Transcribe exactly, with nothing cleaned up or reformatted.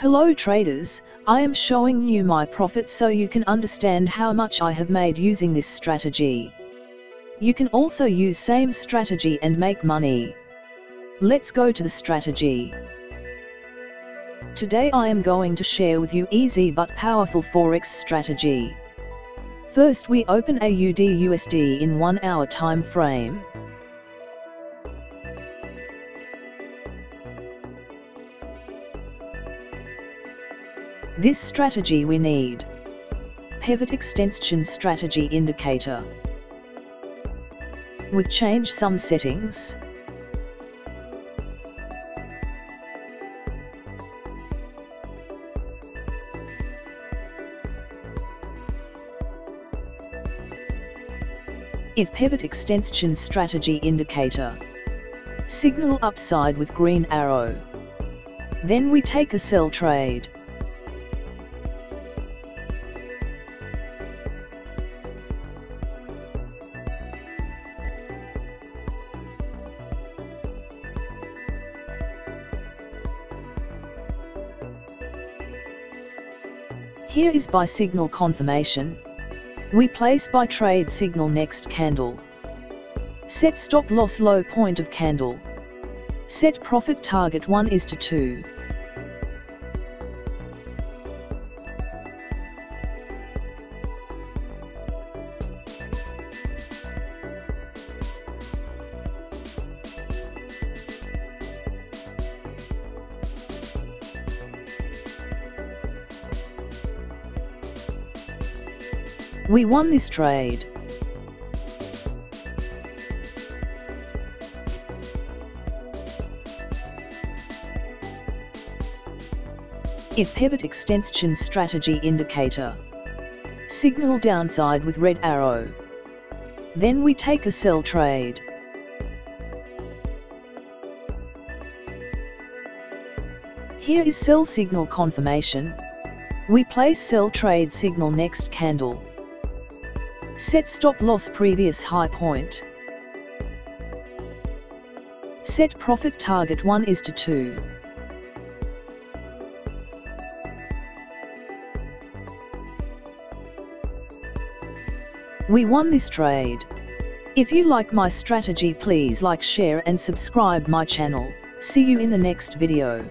Hello traders, I am showing you my profits so you can understand how much I have made using this strategy. You can also use same strategy and make money. Let's go to the strategy. Today I am going to share with you easy but powerful Forex strategy. First we open A U D U S D in one hour time frame. This strategy we need Pivot Extension Strategy Indicator with change some settings. If Pivot Extension Strategy Indicator signal upside with green arrow, then we take a sell trade. Here is buy signal confirmation. We place buy trade signal next candle. Set stop loss low point of candle. Set profit target one is to two. We won this trade. If Pivot Extension Strategy Indicator signal downside with red arrow, then we take a sell trade. Here is sell signal confirmation. We place sell trade signal next candle. Set stop loss previous high point. Set profit target one is to two. We won this trade. If you like my strategy, please like, share and subscribe my channel. See you in the next video.